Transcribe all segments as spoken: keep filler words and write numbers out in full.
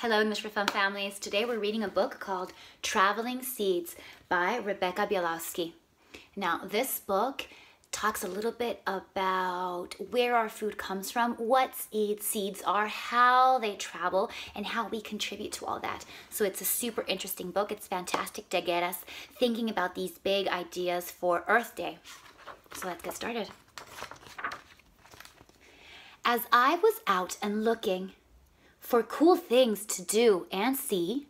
Hello, Mystery Fun Families. Today we're reading a book called Traveling Seeds by Rebecca Bielawski. Now, this book talks a little bit about where our food comes from, what seeds are, how they travel, and how we contribute to all that. So it's a super interesting book. It's fantastic to get us thinking about these big ideas for Earth Day. So let's get started. As I was out and looking for cool things to do and see,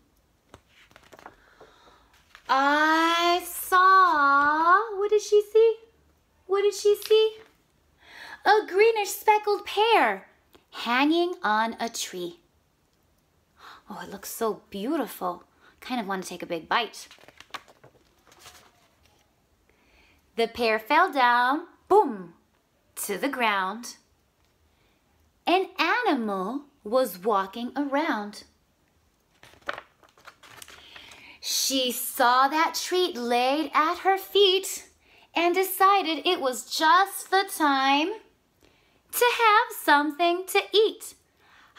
I saw, what did she see? What did she see? A greenish speckled pear hanging on a tree. Oh, it looks so beautiful. Kind of want to take a big bite. The pear fell down, boom, to the ground. An animal was walking around. She saw that treat laid at her feet and decided it was just the time to have something to eat.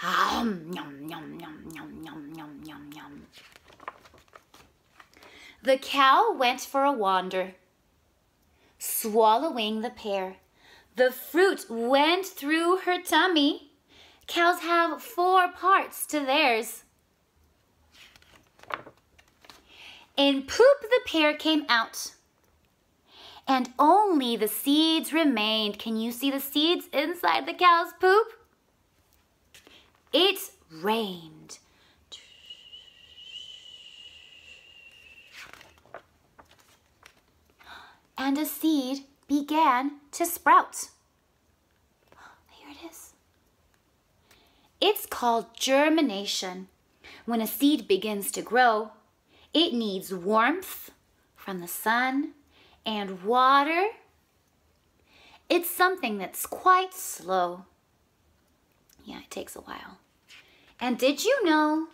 Um, yum, yum, yum, yum, yum, yum, yum, yum. The cow went for a wander, swallowing the pear. The fruit went through her tummy. Cows have four parts to theirs. In poop, the pear came out, and only the seeds remained. Can you see the seeds inside the cow's poop? It rained. And a seed began to sprout. Here it is. It's called germination. When a seed begins to grow, it needs warmth from the sun and water. It's something that's quite slow. Yeah, it takes a while. And did you know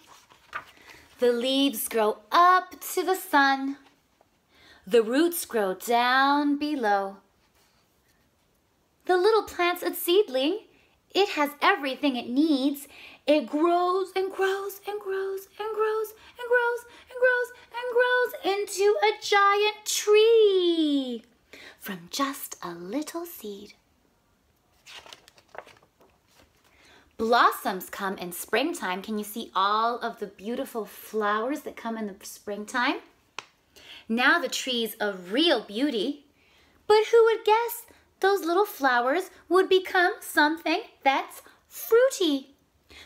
the leaves grow up to the sun? The roots grow down below. The little plant's a seedling. It has everything it needs. It grows and grows and grows and grows and grows and grows and grows into a giant tree from just a little seed. Blossoms come in springtime. Can you see all of the beautiful flowers that come in the springtime? Now the tree's a real beauty, but who would guess those little flowers would become something that's fruity?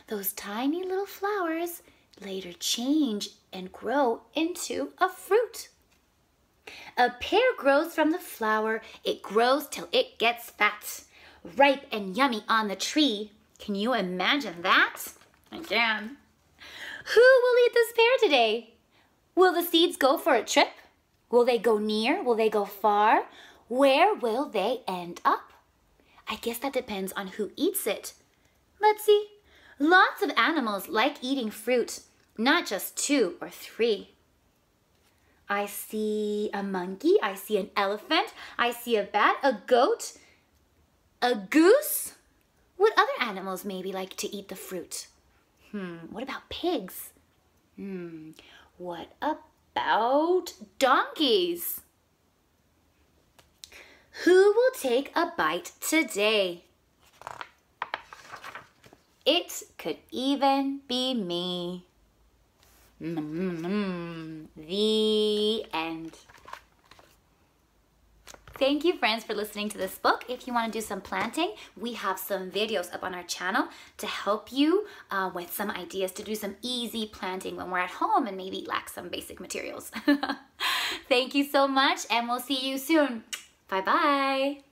Those tiny little flowers later change and grow into a fruit. A pear grows from the flower. It grows till it gets fat, ripe and yummy on the tree. Can you imagine that? I can. Who will eat this pear today? Will the seeds go for a trip? Will they go near? Will they go far? Where will they end up? I guess that depends on who eats it. Let's see. Lots of animals like eating fruit, not just two or three. I see a monkey, I see an elephant, I see a bat, a goat, a goose. What other animals maybe like to eat the fruit? Hmm, what about pigs? Hmm, what about donkeys? Who will take a bite today? It could even be me. Mm-hmm. The end. Thank you, friends, for listening to this book. If you want to do some planting, we have some videos up on our channel to help you uh, with some ideas to do some easy planting when we're at home and maybe lack some basic materials. Thank you so much, and we'll see you soon. Bye-bye.